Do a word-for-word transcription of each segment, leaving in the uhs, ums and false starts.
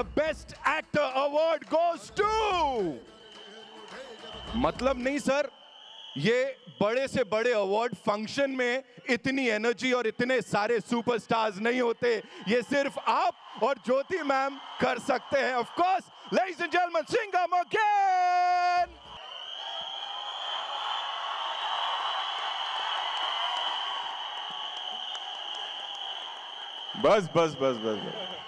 The Best Actor Award goes to. मतलब नहीं sir, ये बड़े से बड़े अवार्ड फंक्शन में इतनी एनर्जी और इतने सारे सुपरस्टार्स नहीं होते, ये सिर्फ आप और ज्योति मैम कर सकते हैं। Of course, ladies and gentleman, Singham again. बस बस बस बस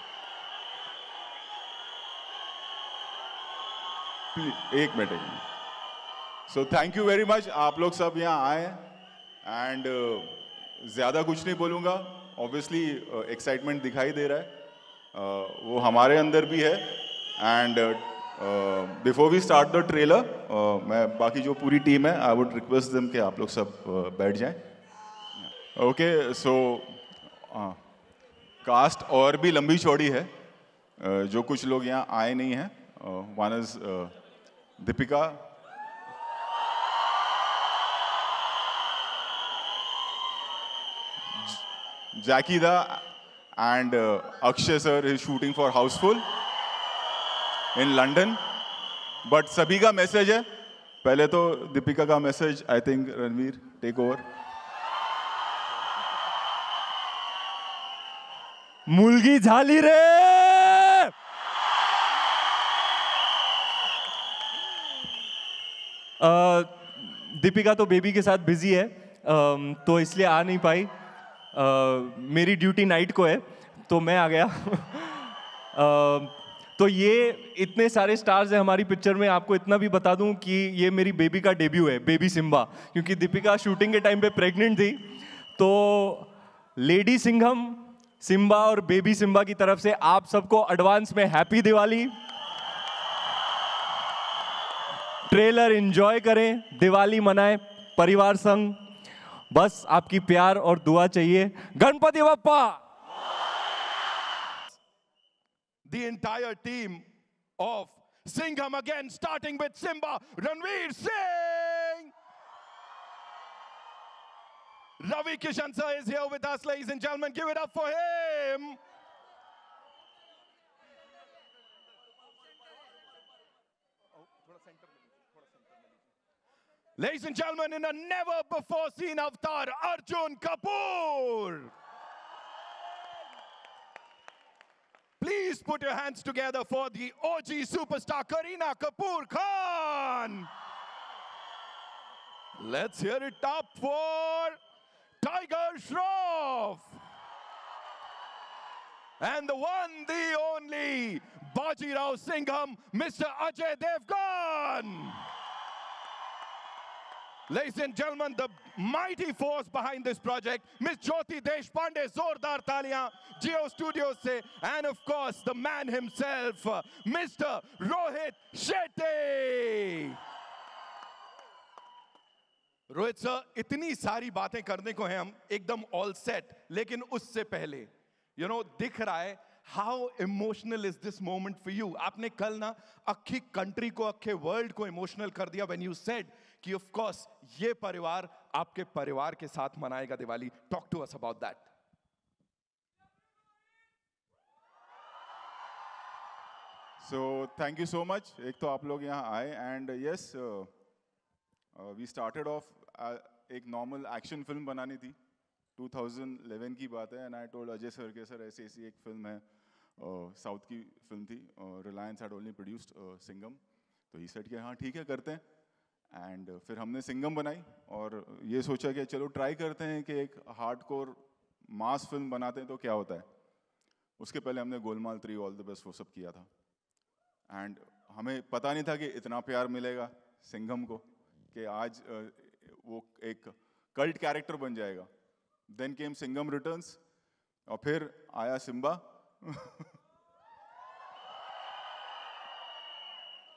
प्लीज एक मिनट एक so thank you very much. आप लोग सब यहाँ आए एंड uh, ज़्यादा कुछ नहीं बोलूँगा। ऑब्वियसली एक्साइटमेंट दिखाई दे रहा है, uh, वो हमारे अंदर भी है। And before we start the trailer, मैं बाकी जो पूरी टीम है, आई वुड रिक्वेस्ट देम कि आप लोग सब uh, बैठ जाएं। ओके, सो कास्ट और भी लंबी चौड़ी है, uh, जो कुछ लोग यहाँ आए नहीं हैं। One is Deepika, Jackie da and uh, Akshay sir is shooting for Houseful in London, but सभी का मैसेज है। पहले तो दीपिका का message, I think Ranveer take over. मुलगी झाली रे, uh, दीपिका तो बेबी के साथ बिजी है, uh, तो इसलिए आ नहीं पाई। Uh, मेरी ड्यूटी नाइट को है तो मैं आ गया। uh, तो ये इतने सारे स्टार्स हैं हमारी पिक्चर में। आपको इतना भी बता दूं कि ये मेरी बेबी का डेब्यू है, बेबी सिम्बा, क्योंकि दीपिका शूटिंग के टाइम पे प्रेग्नेंट थी। तो लेडी सिंघम, सिम्बा और बेबी सिम्बा की तरफ से आप सबको एडवांस में हैप्पी दिवाली। ट्रेलर एंजॉय करें, दिवाली मनाएं परिवार संग। बस आपकी प्यार और दुआ चाहिए। Ganpati Bappa. The entire team of Singham Again, starting with Simba, Ranveer Singh. Ravi Kishan sir is here with us, ladies and gentlemen. Give it up for him. Ladies and gentlemen, in a never-before-seen avatar, Arjun Kapoor. Please put your hands together for the O G superstar, Kareena Kapoor Khan. Let's hear it up for Tiger Shroff. And the one, the only, Bajirao Singham, Mister Ajay Devgn. Ladies and gentlemen, the mighty force behind this project, Miss Jyoti Deshpande, zordar taaliyan, Jio Studios se, and of course the man himself, Mister Rohit Shetty. Rohit sir, इतनी सारी बातें करने को हैं हम, एकदम all set, लेकिन उससे पहले, you know, दिख रहा है how emotional is this moment for you? आपने कल ना अक्खी country को, अक्खे world को emotional कर दिया when you said कि ऑफ कोर्स ये परिवार आपके परिवार के साथ मनाएगा Diwali. Talk to us about that. So thank you so much. एक तो आप लोग यहाँ आए and yes, we started off, एक नॉर्मल एक्शन फिल्म बनानी थी, टू थाउजेंड इलेवन की बात है। And I told Ajay sir के, सर ऐसी ऐसी एक फिल्म है, साउथ uh, की फिल्म थी, Reliance had only produced Singham, तो ही सेड कि हाँ ठीक है करते हैं। एंड uh, फिर हमने सिंघम बनाई और ये सोचा कि चलो ट्राई करते हैं कि एक हार्डकोर मास फिल्म बनाते हैं तो क्या होता है। उसके पहले हमने Golmaal three, all the best, वो सब किया था। एंड हमें पता नहीं था कि इतना प्यार मिलेगा सिंघम को कि आज uh, वो एक कल्ट कैरेक्टर बन जाएगा। देन केम सिंघम रिटर्न्स और फिर आया Simmba.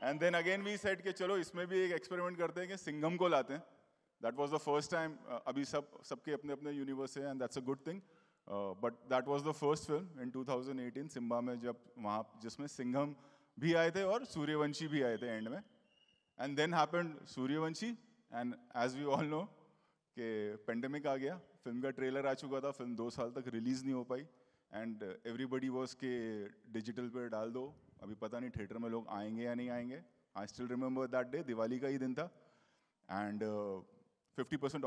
And then again we said कि चलो इसमें भी एक एक्सपेरिमेंट करते हैं कि सिंघम को लाते हैं। That was the first time, uh, अभी सब सबके अपने अपने यूनिवर्स हैं and that's a good thing. Uh, but that was the first film in two thousand eighteen Simmba में, जब वहाँ जिसमें सिंघम भी आए थे और सूर्यवंशी भी आए थे एंड में। And then happened Sooryavanshi and as we all know कि पेंडेमिक आ गया, फिल्म का ट्रेलर आ चुका था, फिल्म दो साल तक रिलीज नहीं हो पाई एंड एवरीबडी वॉज के डिजिटल पे डाल दो, अभी पता नहीं थिएटर में लोग आएंगे या नहीं आएंगे. I still remember that day, Diwali का ही दिन था, एंड फिफ्टी परसेंट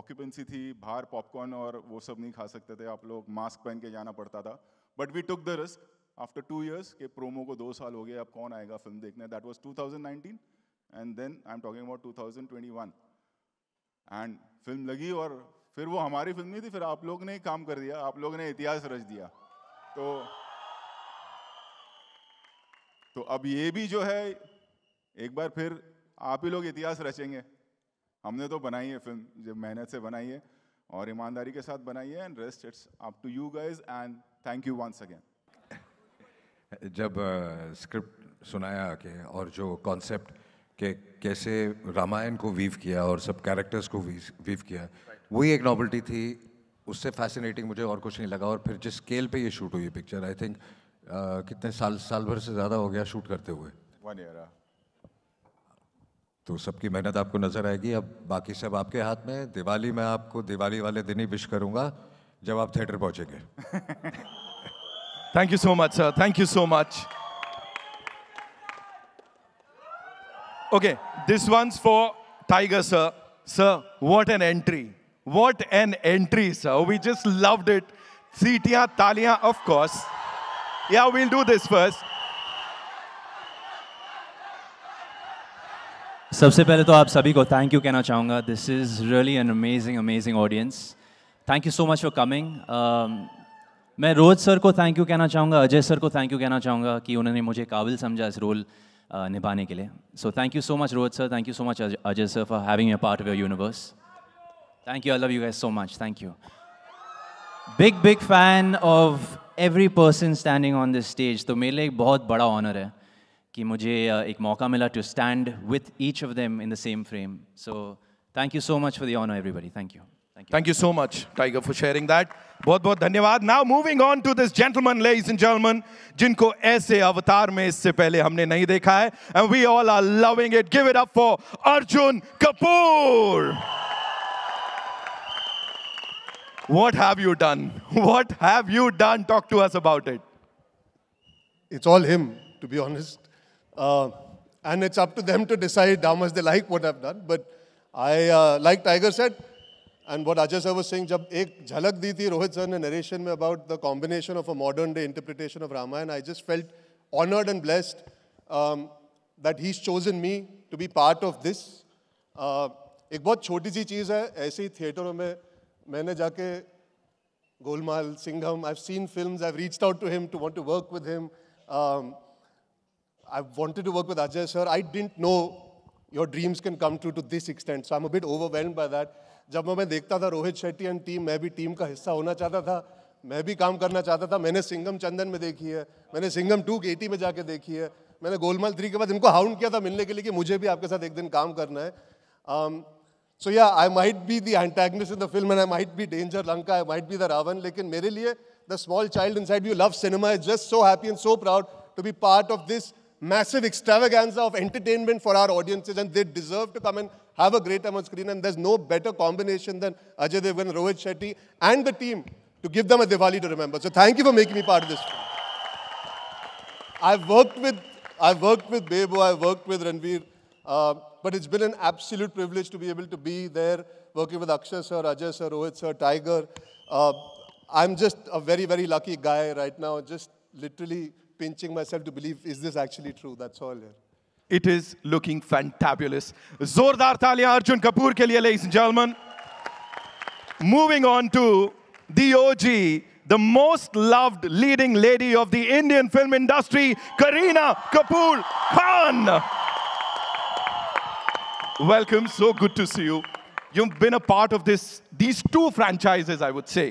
ऑक्यूपेंसी थी. बाहर पॉपकॉर्न और वो सब नहीं खा सकते थे आप लोग, मास्क पहन के जाना पड़ता था. But we took the risk after two years के प्रोमो को दो साल हो गए, अब कौन आएगा फिल्म देखने. That was two thousand nineteen and then I am talking about two thousand twenty one. And film लगी और फिर वो हमारी फिल्म नहीं थी, फिर आप लोग ने काम कर दिया, आप लोग ने इतिहास रच दिया. तो तो अब ये भी जो है एक बार फिर आप ही लोग इतिहास रचेंगे. हमने तो बनाई है फिल्म, जब मेहनत से बनाई है और ईमानदारी के साथ बनाई है, and rest it's up to you guys and thank you once again. जब स्क्रिप्ट सुनाया के और जो कॉन्सेप्ट के कैसे रामायण को वीव किया और सब कैरेक्टर्स को वीव किया, वही एक नॉवल्टी थी. उससे फैसिनेटिंग मुझे और कुछ नहीं लगा. और फिर जिस स्केल पे ये शूट हुई पिक्चर, आई थिंक कितने साल साल भर से ज़्यादा हो गया शूट करते हुए, वन ईयर. तो सबकी मेहनत आपको नज़र आएगी. अब बाकी सब आपके हाथ में. दिवाली में आपको दिवाली वाले दिन ही विश करूँगा जब आप थिएटर पहुँचेंगे. Thank you so much sir, thank you so much. Okay, this one's for Tiger, sir. Sir, what an entry. What an entry, sir. We just loved it. Seetiyan, taliyan, of course. Yeah, we'll do this first. सबसे पहले तो आप सभी को thank you कहना चाहूँगा. This is really an amazing, amazing audience. Thank you so much for coming. Um, मैं Rohit sir को thank you कहना चाहूँगा, अजय सर को thank you कहना चाहूँगा कि उन्होंने मुझे काबिल समझा इस रोल निभाने के लिए. So thank you so much Rohit sir, thank you so much Ajay sir for having me a part of your universe. Thank you, I love you guys so much. Thank you. Big big fan of every person standing on this stage. तो मेरे लिए एक बहुत बड़ा honour है कि मुझे एक मौका मिला to stand with each of them in the same frame. So thank you so much for the honour everybody. Thank you. Thank you so much, Tiger, for sharing that. बहुत बहुत धन्यवाद. Now moving on to this gentleman, ladies and gentlemen, जिनको ऐसे अवतार में इससे पहले हमने नहीं देखा है, and we all are loving it. Give it up for Arjun Kapoor. What have you done? What have you done? Talk to us about it. It's all him, to be honest, uh, and it's up to them to decide how much they like what I've done. But I, uh, like Tiger said. And what Ajay sir was saying, जब एक झलक दी थी Rohit sir ने narration में about the combination of a modern day interpretation of Ramayana, I just felt honored and blessed um, that he's chosen me to be part of this. Uh, एक बहुत छोटी सी चीज़ है. ऐसे ही थिएटरों में मैंने जाके Golmaal, Singham, I've seen films, I've reached out to him to want to work with him. Um, I've wanted to work with Ajay sir. I didn't know your dreams can come true to this extent, so I'm a bit overwhelmed by that. जब मैं देखता था Rohit Shetty and team, मैं भी team का हिस्सा होना चाहता था, मैं भी काम करना चाहता था. मैंने सिंघम चंदन में देखी है, मैंने सिंघम टू केटी में जाके देखी है, मैंने गोलमाल थ्री के बाद इनको हाउंड किया था मिलने के लिए कि मुझे भी आपके साथ एक दिन काम करना है. So yeah I might be the antagonist in the film and I might be danger Lanka, I might be the Ravan, लेकिन मेरे लिए the small child inside you love cinema is just so happy and so proud to be part of this massive extravaganza of entertainment for our audiences, and they deserve to come and have a great time on screen, and there's no better combination than Ajay Devgn, Rohit Shetty and the team to give them a Diwali to remember. So thank you for making me part of this film. I've worked with, I've worked with Bebo, I've worked with Ranveer, uh, but it's been an absolute privilege to be able to be there working with Akshay sir, Ajay sir, Rohit sir, Tiger. Uh, I'm just a very, very lucky guy right now, just literally pinching myself to believe, is this actually true? That's all here. It is looking fantabulous. Zordar taaliyan Arjun Kapoor ke liye, ladies and gentlemen. Moving on to the O G, the most loved leading lady of the Indian film industry, Kareena Kapoor Khan. Welcome, so good to see you. You've been a part of this, these two franchises, I would say.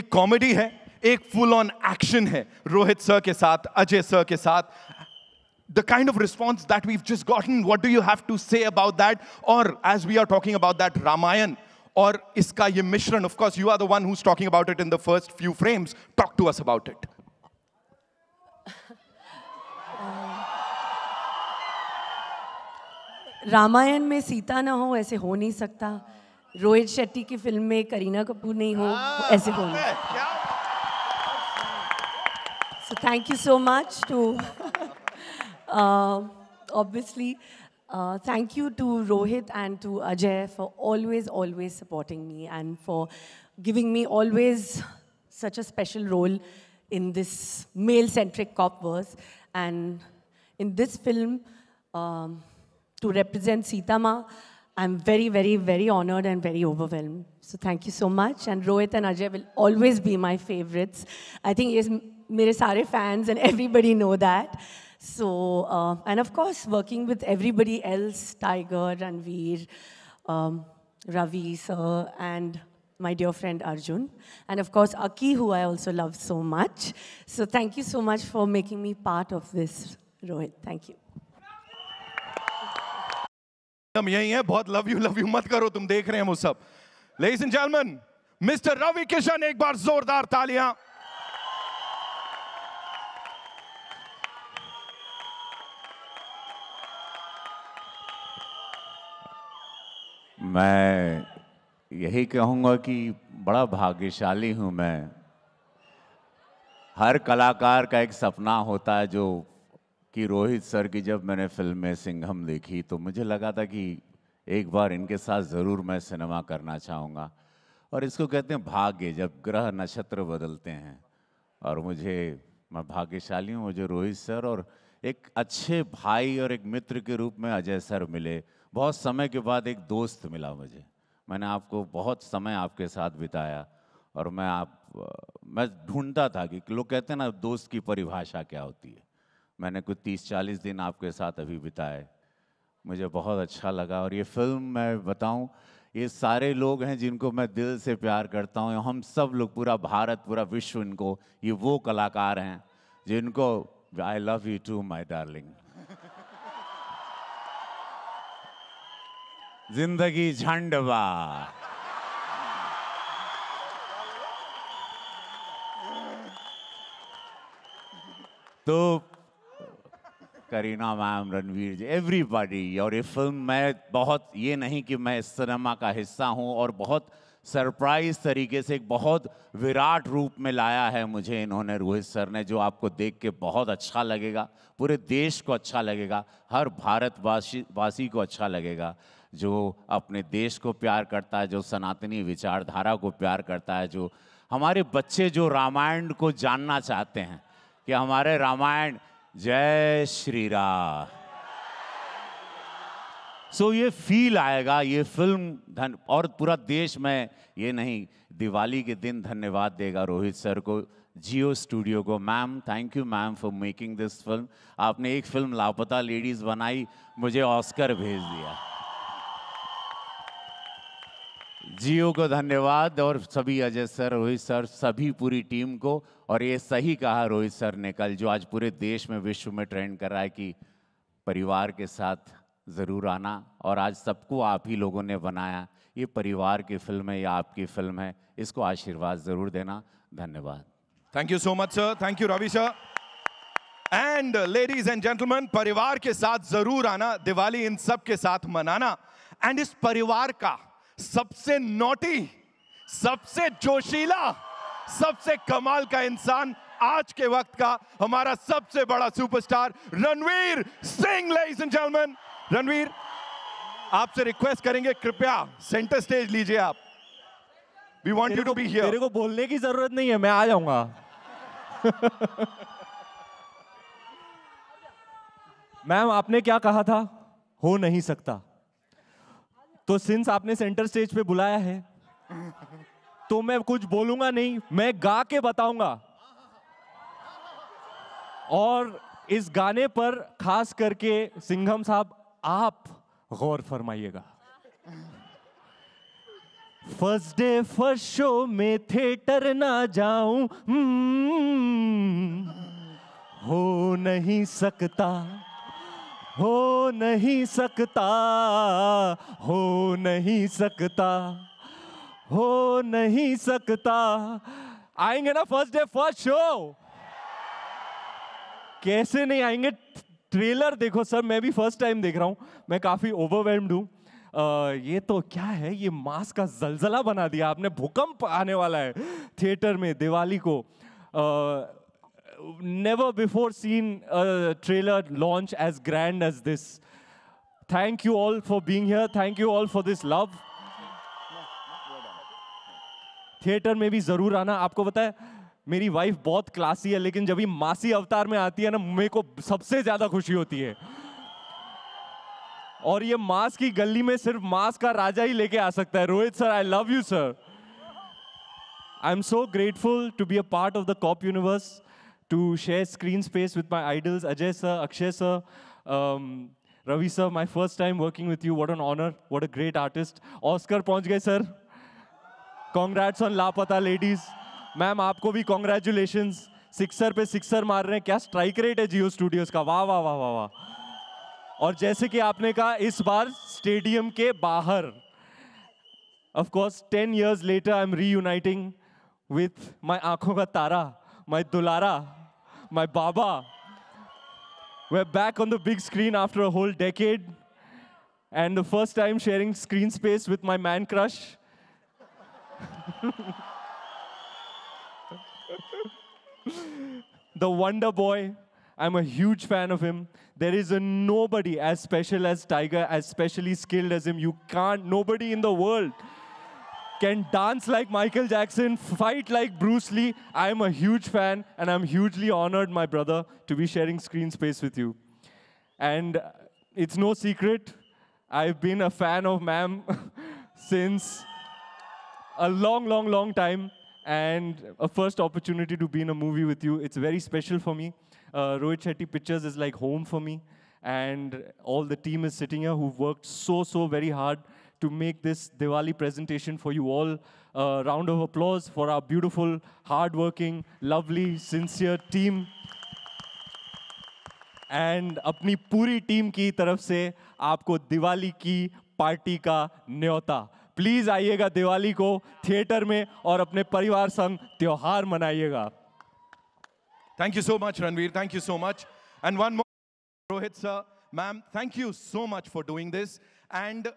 Ek comedy hai, एक full on action है Rohit sir के साथ, Ajay sir के साथ. The kind of response that we've just gotten, what do you have to say about that? और as we are talking about that Ramayan और इसका ये मिश्रण, of course you are the one who is talking about it in the first few frames. Talk to us about it. Ramayan में सीता ना हो ऐसे हो नहीं सकता. रोहित शेट्टी की फिल्म में करीना कपूर नहीं हो ऐसे हो नहीं. So thank you so much to, uh, obviously, uh, thank you to Rohit and to Ajay for always, always supporting me and for giving me always such a special role in this male-centric cop verse. And in this film, um, to represent Sita Ma, I'm very, very, very honored and very overwhelmed. So thank you so much. And Rohit and Ajay will always be my favorites. I think yes, mere sare fans and everybody know that. So, uh, and of course, working with everybody else, Tiger, Ranveer, um, Ravi, sir, and my dear friend Arjun. And of course, Aki, who I also love so much. So thank you so much for making me part of this, Rohit. Thank you. हम यही हैं, बहुत love you love you मत करो, तुम देख रहे हैं वो सब। Ladies and gentlemen, mister Ravi Kishan, एक बार जोरदार तालियां। मैं यही कहूंगा कि बड़ा भाग्यशाली हूं मैं। हर कलाकार का एक सपना होता है जो कि रोहित सर की जब मैंने फिल्म में सिंघम देखी तो मुझे लगा था कि एक बार इनके साथ ज़रूर मैं सिनेमा करना चाहूँगा। और इसको कहते हैं भाग्य, जब ग्रह नक्षत्र बदलते हैं। और मुझे, मैं भाग्यशाली हूँ, मुझे रोहित सर और एक अच्छे भाई और एक मित्र के रूप में अजय सर मिले। बहुत समय के बाद एक दोस्त मिला मुझे। मैंने आपको बहुत समय आपके साथ बिताया और मैं आप मैं ढूँढता था कि लोग कहते हैं ना दोस्त की परिभाषा क्या होती है। मैंने कुछ तीस चालीस दिन आपके साथ अभी बिताए, मुझे बहुत अच्छा लगा। और ये फिल्म मैं बताऊं, ये सारे लोग हैं जिनको मैं दिल से प्यार करता हूं। हम सब लोग, पूरा भारत, पूरा विश्व, इनको, ये वो कलाकार हैं जिनको I love you to my darling. जिंदगी झंडवा। तो करीना मैम, रणवीर जी, एवरीबॉडी। और ये फिल्म, मैं बहुत, ये नहीं कि मैं इस सिनेमा का हिस्सा हूँ, और बहुत सरप्राइज तरीके से एक बहुत विराट रूप में लाया है मुझे इन्होंने, रोहित सर ने, जो आपको देख के बहुत अच्छा लगेगा, पूरे देश को अच्छा लगेगा, हर भारतवासी वासी को अच्छा लगेगा, जो अपने देश को प्यार करता है, जो सनातनी विचारधारा को प्यार करता है, जो हमारे बच्चे जो रामायण को जानना चाहते हैं कि हमारे रामायण। जय श्री राम। सो so, ये फील आएगा ये फिल्म धन, और पूरा देश में, ये नहीं, दिवाली के दिन धन्यवाद देगा रोहित सर को, जियो स्टूडियो को। Ma'am, thank you ma'am for making this film. आपने एक फिल्म लापता लेडीज बनाई, मुझे ऑस्कर भेज दिया। जियो को धन्यवाद, और सभी, अजय सर, रोहित सर, सभी पूरी टीम को। और ये सही कहा रोहित सर ने कल, जो आज पूरे देश में, विश्व में ट्रेंड कर रहा है, कि परिवार के साथ ज़रूर आना। और आज सबको आप ही लोगों ने बनाया, ये परिवार की फिल्म है, ये आपकी फिल्म है, इसको आशीर्वाद ज़रूर देना। धन्यवाद। Thank you so much sir, thank you Ravi sir. And ladies and gentleman, परिवार के साथ ज़रूर आना, दिवाली इन सब के साथ मनाना। एंड इस परिवार का सबसे नॉटी, सबसे जोशीला, सबसे कमाल का इंसान, आज के वक्त का हमारा सबसे बड़ा superstar, Ranveer Singh. Ladies and gentleman, Ranveer, आपसे रिक्वेस्ट करेंगे, कृपया सेंटर स्टेज लीजिए आप। We want you to be here. मेरे को बोलने की जरूरत नहीं है, मैं आ जाऊंगा। मैम, आपने क्या कहा था, हो नहीं सकता। तो सिंस आपने सेंटर स्टेज पे बुलाया है तो मैं कुछ बोलूंगा नहीं, मैं गा के बताऊंगा। और इस गाने पर खास करके सिंघम साहब, आप गौर फरमाइएगा। फर्स्ट डे फर्स्ट शो में थिएटर ना जाऊं, हो नहीं सकता, हो नहीं सकता, हो नहीं सकता, हो नहीं सकता। आएंगे ना फर्स्ट डे फर्स्ट शो, कैसे नहीं आएंगे? ट्रेलर देखो सर, मैं भी फर्स्ट टाइम देख रहा हूं, मैं काफी ओवरवेल्म्ड हूं। आ, ये तो क्या है, ये मास का जलजला बना दिया आपने, भूकंप आने वाला है थिएटर में दिवाली को। आ, never before seen a trailer launch as grand as this. Thank you all for being here. Thank you all for this love. Theatre में भी जरूर आना. आपको पता है मेरी वाइफ बहुत क्लासी है, लेकिन जब ये मासी अवतार में आती है ना, मेरे को सबसे ज्यादा खुशी होती है. और ये मास की गली में सिर्फ मास का राजा ही लेके आ सकता है. Rohit sir, I love you sir. I am so grateful to be a part of the cop universe, to share screen space with my idols Ajay sir, Akshay sir, Ravi sir. My first time working with you. What an honour, what a great artist. Oscar पहुंच गए sir. Congrats on Laapataa ladies. Ma'am आपको भी congratulations. Sixer पे sixer मार रहे हैं. क्या strike rate है जियो स्टूडियोज का. वाह वाह वाह वाह वाह. और जैसे कि आपने कहा, इस बार स्टेडियम के बाहर. Of course ten years later I am reuniting with my आंखों का तारा, माय दुलारा, my baba. We are back on the big screen after a whole decade, and the first time sharing screen space with my man crush. The Wonder Boy, I'm a huge fan of him. There is a nobody as special as Tiger, as specially skilled as him. You can't, nobody in the world can dance like Michael Jackson, fight like Bruce Lee. I'm a huge fan, and I'm hugely honored, my brother, to be sharing screen space with you. And it's no secret, I've been a fan of ma'am since a long, long, long time, and a first opportunity to be in a movie with you. It's very special for me. Uh, Rohit Shetty Pictures is like home for me, and all the team is sitting here who've worked so, so very hard to make this Diwali presentation for you all. Uh, round of applause for our beautiful, hardworking, lovely, sincere team. And apni puri team ki taraf se aapko Diwali ki party ka न्योता. Please आइएगा दिवाली को theatre में और अपने परिवार संग त्योहार मनाइएगा. Thank you so much Ranveer, thank you so much. And one more, Rohit sir, ma'am, thank you so much for doing this. And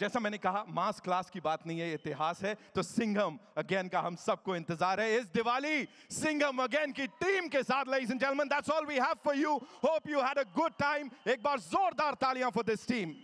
जैसा मैंने कहा, मास क्लास की बात नहीं है, इतिहास है. तो सिंघम अगेन का हम सबको इंतजार है इस दिवाली. सिंघम अगेन की टीम के साथ ladies and gentlemen, that's all we have for you. Hope you had a good time. एक बार जोरदार तालियां for this team.